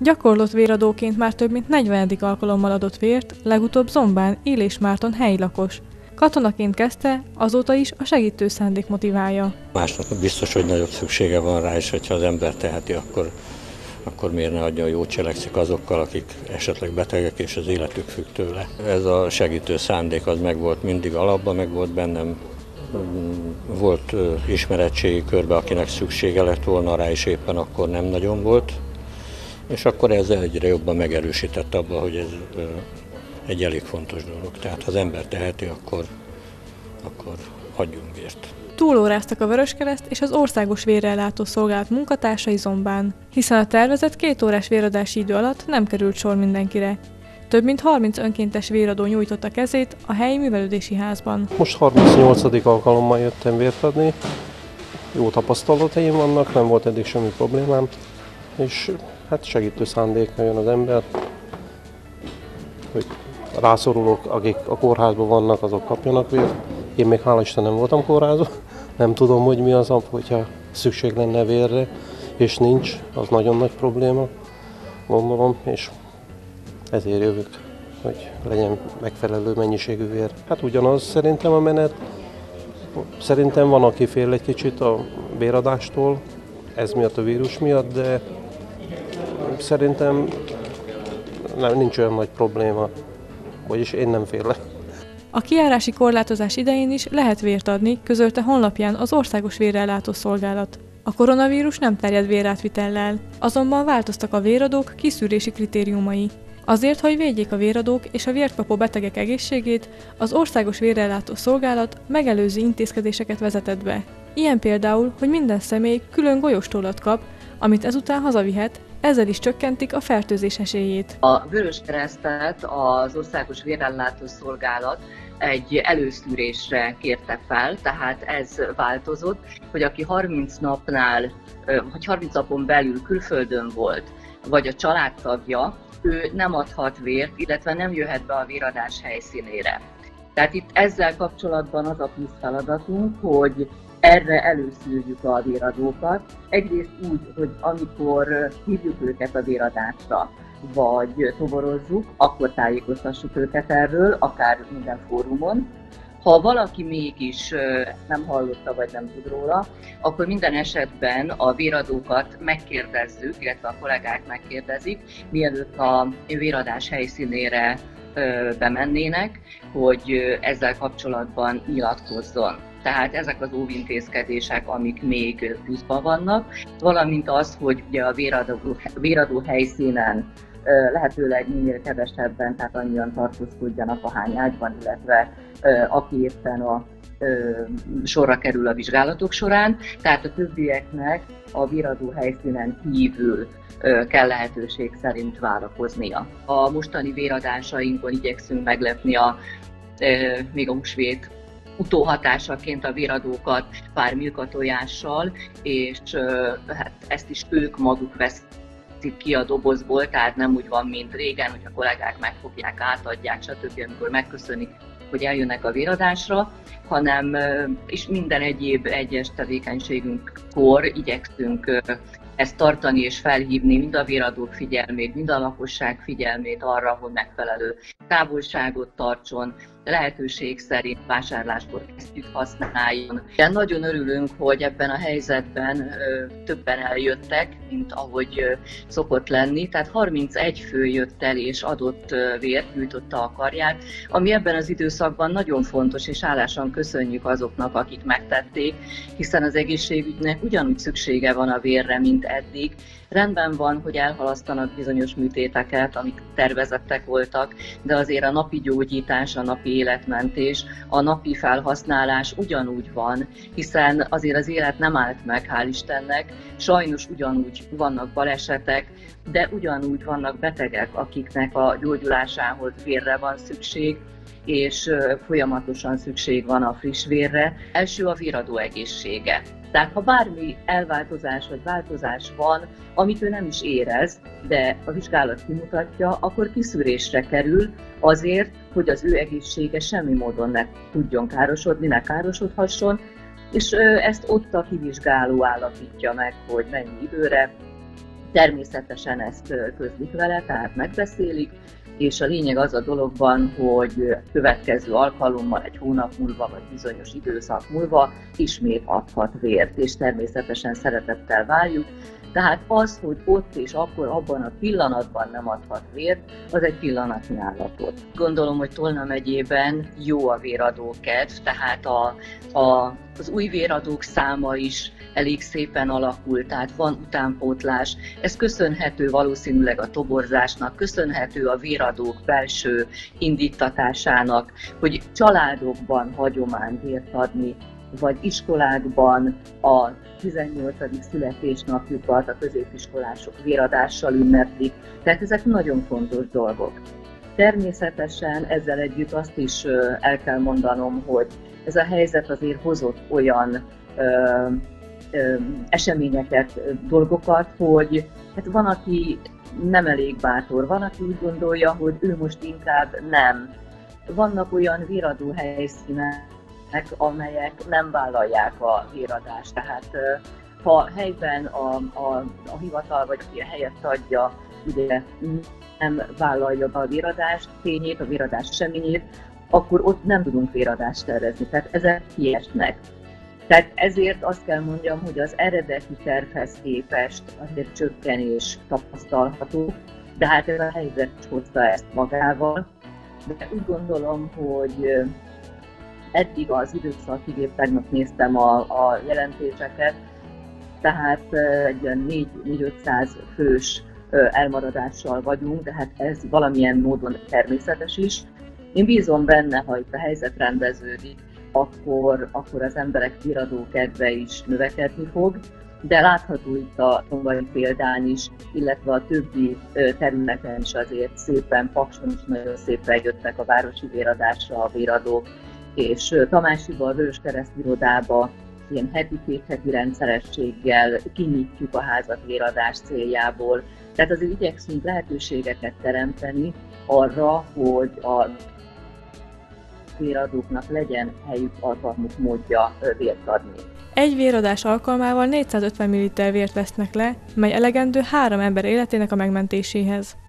Gyakorlott véradóként már több mint 40. alkalommal adott vért, legutóbb Zombán, Élés Márton helyi lakos. Katonaként kezdte, azóta is a segítő szándék motiválja. Másnak biztos, hogy nagyobb szüksége van rá, és hogyha az ember teheti, akkor miért ne adja, jó cselekszik azokkal, akik esetleg betegek, és az életük függ tőle. Ez a segítő szándék az megvolt mindig alapban, megvolt bennem. Volt ismeretségi körbe, akinek szüksége lett volna rá, és éppen akkor nem nagyon volt. És akkor ez egyre jobban megerősített abban, hogy ez egy elég fontos dolog. Tehát ha az ember teheti, akkor adjunk vért. Túlóráztak a Vöröskereszt és az Országos Vérellátó Szolgálat munkatársai Zombán, hiszen a tervezett 2 órás véradási idő alatt nem került sor mindenkire. Több mint 30 önkéntes véradó nyújtotta kezét a helyi művelődési házban. Most 38. alkalommal jöttem vért adni, jó tapasztalataim vannak, nem volt eddig semmi problémám, és hát segítő szándékkal jön az ember, hogy rászorulók, akik a kórházban vannak, azok kapjanak vért. Én még hála Isten nem voltam kórházban, nem tudom, hogy mi az, hogyha szükség lenne vérre, és nincs, az nagyon nagy probléma, gondolom, és ezért jövök, hogy legyen megfelelő mennyiségű vér. Hát ugyanaz szerintem a menet, szerintem van, aki fél egy kicsit a véradástól, ez miatt a vírus miatt, de szerintem nincs olyan nagy probléma, vagyis én nem félek. A kijárási korlátozás idején is lehet vért adni, közölte honlapján az Országos Vérellátó Szolgálat. A koronavírus nem terjed vérátvitellel, azonban változtak a véradók kiszűrési kritériumai. Azért, hogy védjék a véradók és a vért kapó betegek egészségét, az Országos Vérellátó Szolgálat megelőző intézkedéseket vezetett be. Ilyen például, hogy minden személy külön golyóstollat kap, amit ezután hazavihet, ezzel is csökkentik a fertőzés esélyét. A Vöröskeresztet az Országos Vérellátó Szolgálat egy előszűrésre kérte fel, tehát ez változott, hogy aki 30 napon belül külföldön volt, vagy a családtagja, ő nem adhat vért, illetve nem jöhet be a véradás helyszínére. Tehát itt ezzel kapcsolatban az a plusz feladatunk, hogy erre előszűrjük a véradókat. Egyrészt úgy, hogy amikor hívjuk őket a véradásra, vagy toborozzuk, akkor tájékoztassuk őket erről, akár minden fórumon. Ha valaki mégis nem hallotta, vagy nem tud róla, akkor minden esetben a véradókat megkérdezzük, illetve a kollégák megkérdezik, mielőtt a véradás helyszínére bemennének, hogy ezzel kapcsolatban nyilatkozzon. Tehát ezek az óvintézkedések, amik még pluszban vannak, valamint az, hogy ugye a véradó helyszínen lehetőleg minél kevesebben, tehát annyian tartózkodjanak, ahány ágyban, illetve aki éppen a sorra kerül a vizsgálatok során. Tehát a többieknek a véradó helyszínen kívül kell lehetőség szerint várakoznia. A mostani véradásainkon igyekszünk meglepni még a húsvét utóhatásaként a véradókat pár milkatojással, és hát ezt is ők maguk veszik ki a dobozból, tehát nem úgy van, mint régen, hogy a kollégák megfogják, átadják, stb., amikor megköszönik, hogy eljönnek a véradásra, hanem és minden egyéb egyes tevékenységünkkor igyekszünk ezt tartani és felhívni mind a véradók figyelmét, mind a lakosság figyelmét arra, hogy megfelelő távolságot tartson, lehetőség szerint vásárláskor kesztyűt használjon. De nagyon örülünk, hogy ebben a helyzetben többen eljöttek, mint ahogy szokott lenni. Tehát 31 fő jött el és adott vért, gyújtotta a karját, ami ebben az időszakban nagyon fontos, és hálásan köszönjük azoknak, akik megtették, hiszen az egészségügynek ugyanúgy szüksége van a vérre, mint eddig. Rendben van, hogy elhalasztanak bizonyos műtéteket, amik tervezettek voltak, de azért a napi gyógyítás, a napi életmentés, a napi felhasználás ugyanúgy van, hiszen azért az élet nem állt meg, hál' Istennek, sajnos ugyanúgy vannak balesetek, de ugyanúgy vannak betegek, akiknek a gyógyulásához vérre van szükség, és folyamatosan szükség van a friss vérre. Első a véradó egészsége. Tehát ha bármi elváltozás vagy változás van, amit ő nem is érez, de a vizsgálat kimutatja, akkor kiszűrésre kerül azért, hogy az ő egészsége semmi módon ne tudjon károsodni, ne károsodhasson, és ezt ott a kivizsgáló állapítja meg, hogy mennyi időre, Természetesen ezt közlik vele, tehát megbeszélik, és a lényeg az a dologban, hogy következő alkalommal, egy hónap múlva, vagy bizonyos időszak múlva ismét adhat vért, és természetesen szeretettel várjuk. Tehát az, hogy ott és akkor abban a pillanatban nem adhat vért, az egy pillanatnyi állapot. Gondolom, hogy Tolna megyében jó a véradókedv, tehát az új véradók száma is elég szépen alakult, tehát van utánpótlás. Ez köszönhető valószínűleg a toborzásnak, köszönhető a véradók belső indítatásának, hogy családokban hagyomány vért adni, vagy iskolákban a 18. születésnapjukat a középiskolások véradással ünneplik. Tehát ezek nagyon fontos dolgok. Természetesen ezzel együtt azt is el kell mondanom, hogy ez a helyzet azért hozott olyan eseményeket, dolgokat, hogy hát van, aki nem elég bátor, van, aki úgy gondolja, hogy ő most inkább nem. Vannak olyan véradó helyszínek, amelyek nem vállalják a véradást. Tehát ha helyben a hivatal vagy aki a helyet adja, ugye nem vállalja a véradást tényét, a véradás eseményét, akkor ott nem tudunk véradást tervezni. Tehát ezek kiesnek. Tehát ezért azt kell mondjam, hogy az eredeti tervhez képest azért csökkenés tapasztalható, de hát ez a helyzet hozta ezt magával. De úgy gondolom, hogy eddig az időszakig, épp tegnap néztem a jelentéseket, tehát egy olyan 4-500 fős elmaradással vagyunk, de hát ez valamilyen módon természetes is. Én bízom benne, ha itt a helyzet rendeződik, akkor az emberek véradókedve is növekedni fog, de látható itt a tombai példán is, illetve a többi területen is azért szépen, Pakson is nagyon szépen jöttek a városi véradásra a véradók, és Tamás Iba, a Vöröskereszt irodába ilyen heti-kétheti rendszerességgel kinyitjuk a házat véradás céljából. Tehát azért igyekszünk lehetőségeket teremteni arra, hogy a véradóknak legyen helyük, alkalmuk, módja vért adni. Egy véradás alkalmával 450 ml vért vesznek le, mely elegendő 3 ember életének a megmentéséhez.